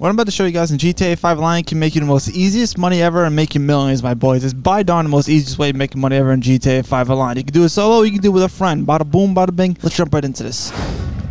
What I'm about to show you guys in GTA 5 Online can make you the most easiest money ever and make you millions, my boys. It's by darn the most easiest way of making money ever in GTA 5 Online. You can do it solo, you can do it with a friend. Bada boom, bada bing. Let's jump right into this.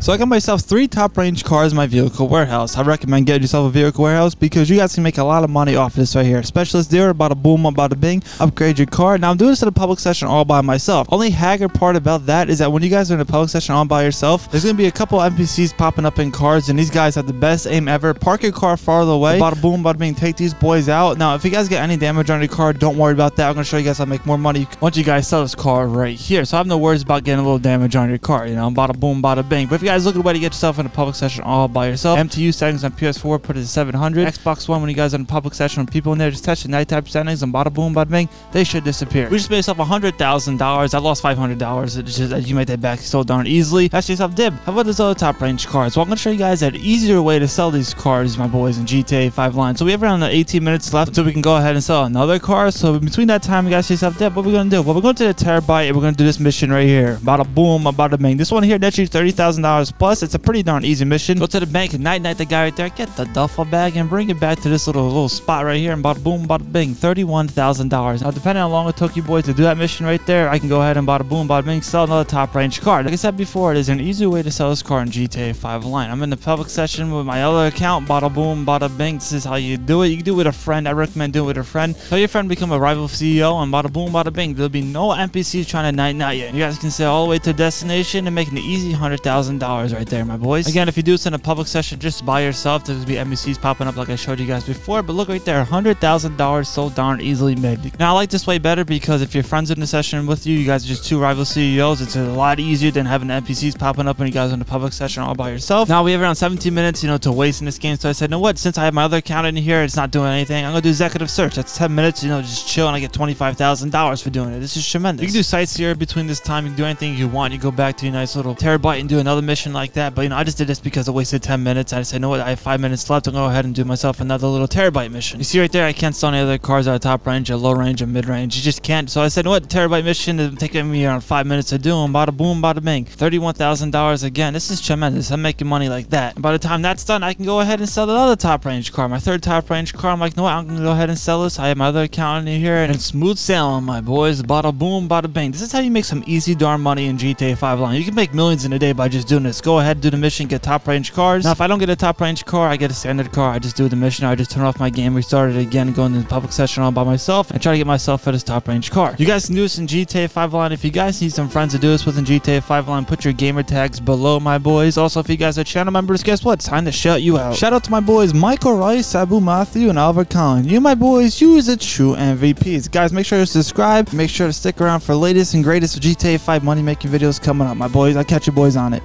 So I got myself 3 top range cars in my vehicle warehouse. I recommend getting yourself a vehicle warehouse because you guys can make a lot of money off of this right here. Specialist dealer, bada boom, bada bing, upgrade your car. Now I'm doing this in a public session all by myself. Only haggard part about that is that when you guys are in a public session all by yourself, there's going to be a couple NPCs popping up in cars, and these guys have the best aim ever. Park your car farther away, bada boom, bada bing, take these boys out. Now if you guys get any damage on your car, don't worry about that. I'm going to show you guys how to make more money once you guys sell this car right here. So I have no worries about getting a little damage on your car, you know, bada boom, bada bing. But if you guys looking way to get yourself in a public session all by yourself, MTU settings on PS4, put it to 700. Xbox One, when you guys are in a public session with people in there, just touch the nighttime settings and bada boom, bada bing, they should disappear. We just made yourself $100,000. I lost $500. It's just that you made that back so darn easily. That's yourself dib. How about this other top range cars? Well, I'm going to show you guys an easier way to sell these cars, my boys, in GTA 5 Online. So we have around 18 minutes left until we can go ahead and sell another car. So between that time, you guys see yourself dib. What are we going to do? Well, we're going to the terabyte and we're going to do this mission right here. Bada boom, bada bing. This one here, that's you $30,000. Plus, it's a pretty darn easy mission. Go to the bank, night-night the guy right there, get the duffel bag, and bring it back to this little spot right here, and bada boom, bada bing, $31,000. Now, depending on how long it took you boys to do that mission right there, I can go ahead and bada boom, bada bing, sell another top-range car. Like I said before, it is an easy way to sell this car in GTA 5 Online. I'm in the public session with my other account, bada boom, bada bing. This is how you do it. You can do it with a friend. I recommend doing it with a friend. Tell your friend to become a rival CEO, and bada boom, bada bing. There'll be no NPCs trying to night-night you. You guys can sail all the way to destination and make an easy $100,000. Right there, my boys. Again, if you do this in a public session just by yourself, there's gonna be NPCs popping up like I showed you guys before, but look right there, $100,000 so darn easily made. Now I like this way better because if your friends in the session with you, you guys are just two rival CEOs, it's a lot easier than having NPCs popping up when you guys are in a public session all by yourself. Now we have around 17 minutes, you know, to waste in this game, so I said, you know what, since I have my other account in here, it's not doing anything, I'm gonna do executive search. That's 10 minutes, you know, just chill, and I get $25,000 for doing it. This is tremendous. You can do sightseer between this time, you can do anything you want. You go back to your nice little terabyte and do another mission like that, but you know, I just did this because I wasted 10 minutes. I said, you know what, I have 5 minutes left. I'm going to go ahead and do myself another little terabyte mission. You see right there, I can't sell any other cars out of top range, or low range, or mid range. You just can't. So I said, you know what, terabyte mission is taking me around 5 minutes to do them. Bada boom, bada bing. $31,000 again. This is tremendous. I'm making money like that. And by the time that's done, I can go ahead and sell another top range car. My third top range car. I'm like, no, I'm going to go ahead and sell this. I have my other account in here, and it's smooth sailing, my boys. Bada boom, bada bing. This is how you make some easy darn money in GTA 5 Online. You can make millions in a day by just doing this. Go ahead, do the mission, get top range cars. Now, if I don't get a top range car, I get a standard car. I just do the mission. I just turn off my game, restart it again, go into the public session all by myself, and try to get myself for this top range car. You guys can do this in GTA 5 Online. If you guys need some friends to do this with in GTA 5 Online, put your gamer tags below, my boys. Also, if you guys are channel members, guess what? It's time to shout you out. Shout out to my boys, Michael Rice, Abu Matthew, and Albert Khan. You, my boys, you is a true MVPs. Guys, make sure to subscribe. Make sure to stick around for latest and greatest GTA 5 money making videos coming up, my boys. I'll catch you boys on it.